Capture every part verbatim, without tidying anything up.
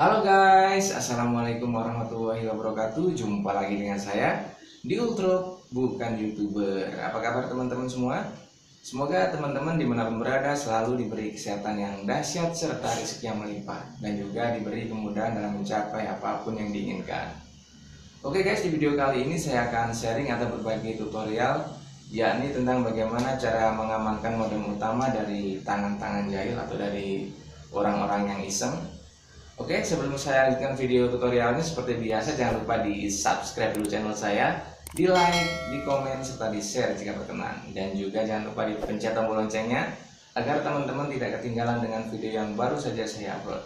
Halo guys, assalamualaikum warahmatullahi wabarakatuh. Jumpa lagi dengan saya di Ultrop bukan YouTuber. Apa kabar teman-teman semua? Semoga teman-teman dimanapun berada selalu diberi kesehatan yang dahsyat serta rezeki yang melimpah, dan juga diberi kemudahan dalam mencapai apapun yang diinginkan. Oke guys, di video kali ini saya akan sharing atau berbagi tutorial, yakni tentang bagaimana cara mengamankan modem utama dari tangan-tangan jahil atau dari orang-orang yang iseng. Oke, sebelum saya lanjutkan video tutorialnya, seperti biasa jangan lupa di subscribe dulu channel saya, di like, di komen, serta di share jika berkenan. Dan juga jangan lupa dipencet tombol loncengnya, agar teman-teman tidak ketinggalan dengan video yang baru saja saya upload.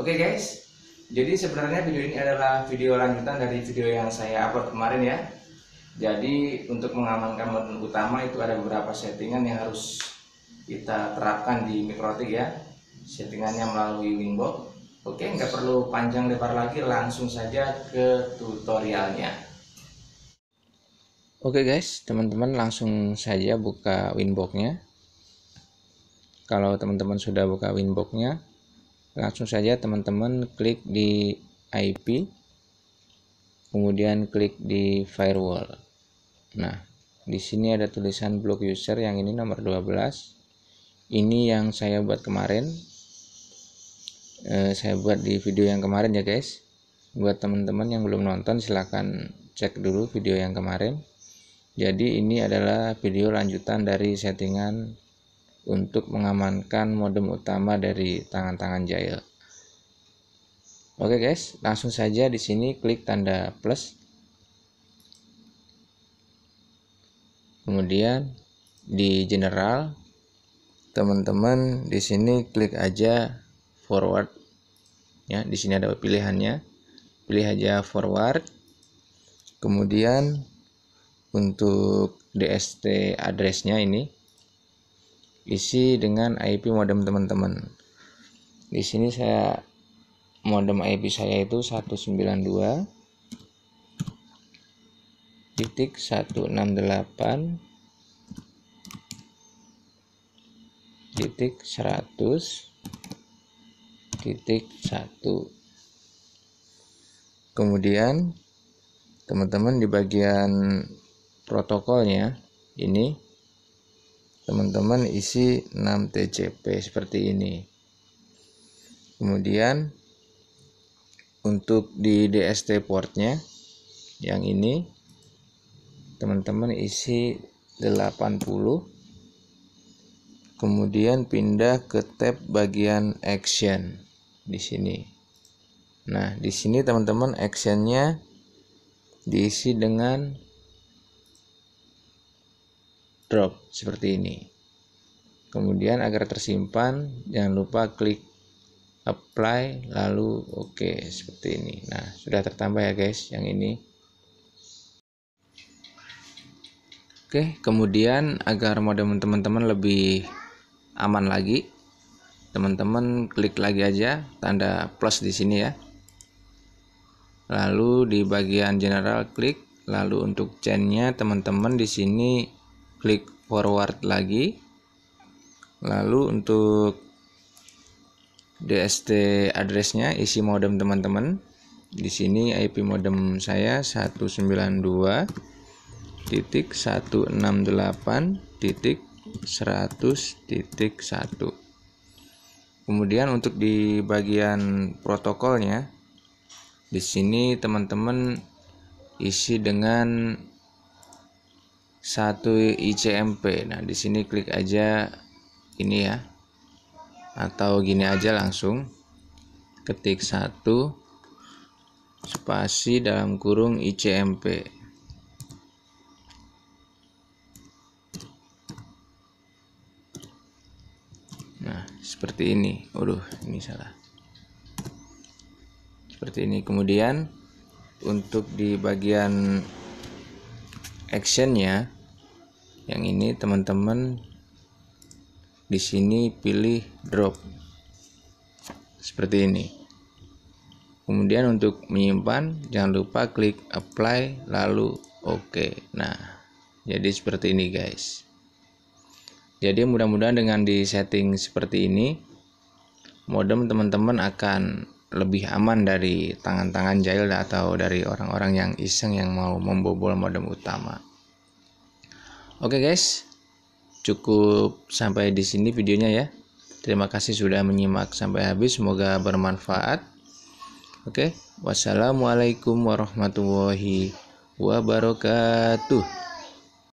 Oke guys, jadi sebenarnya video ini adalah video lanjutan dari video yang saya upload kemarin ya. Jadi untuk mengamankan modem utama itu ada beberapa settingan yang harus kita terapkan di Mikrotik ya. Settingannya melalui WinBox. Oke, nggak perlu panjang lebar lagi, langsung saja ke tutorialnya. Oke guys, teman-teman langsung saja buka WinBox-nya. Kalau teman-teman sudah buka WinBox-nya, langsung saja teman-teman klik di I P, kemudian klik di firewall. Nah, di sini ada tulisan block user, yang ini nomor dua belas. Ini yang saya buat kemarin. Eh, saya buat di video yang kemarin ya guys. Buat teman-teman yang belum nonton silahkan cek dulu video yang kemarin. Jadi ini adalah video lanjutan dari settingan untuk mengamankan modem utama dari tangan-tangan jahil. Oke guys, langsung saja di sini klik tanda plus, kemudian di general teman-teman di sini klik aja forward ya. Di sini ada pilihannya, pilih aja forward. Kemudian untuk D S T address-nya ini isi dengan I P modem teman-teman. Di sini saya modem I P saya itu seratus sembilan puluh dua titik seratus enam puluh delapan titik seratus titik satu. Kemudian teman-teman di bagian protokolnya ini teman-teman isi enam T C P seperti ini. Kemudian untuk di D S T portnya yang ini teman-teman isi delapan puluh, kemudian pindah ke tab bagian action di sini. Nah, di sini teman-teman actionnya diisi dengan drop seperti ini. Kemudian agar tersimpan, jangan lupa klik apply lalu oke seperti ini. Nah, sudah tertambah ya guys yang ini. Oke, kemudian agar modem teman-teman lebih aman lagi, teman-teman klik lagi aja tanda plus di sini ya. Lalu di bagian general klik, lalu untuk chain-nya teman-teman di sini klik forward lagi. Lalu untuk D S T address-nya isi modem teman-teman. Di sini I P modem saya seratus sembilan puluh dua titik seratus enam puluh delapan titik seratus titik satu. Kemudian untuk di bagian protokolnya, di sini teman-teman isi dengan satu I C M P. Nah, di sini klik aja ini ya, atau gini aja langsung ketik satu spasi dalam kurung I C M P. Seperti ini, waduh ini salah. Seperti ini. Kemudian untuk di bagian actionnya, yang ini teman-teman di sini pilih drop seperti ini. Kemudian untuk menyimpan, jangan lupa klik apply lalu oke. Nah, jadi seperti ini guys. Jadi mudah-mudahan dengan di setting seperti ini modem teman-teman akan lebih aman dari tangan-tangan jahil atau dari orang-orang yang iseng yang mau membobol modem utama. Oke guys, cukup sampai di sini videonya ya. Terima kasih sudah menyimak sampai habis, semoga bermanfaat. Oke, wassalamualaikum warahmatullahi wabarakatuh.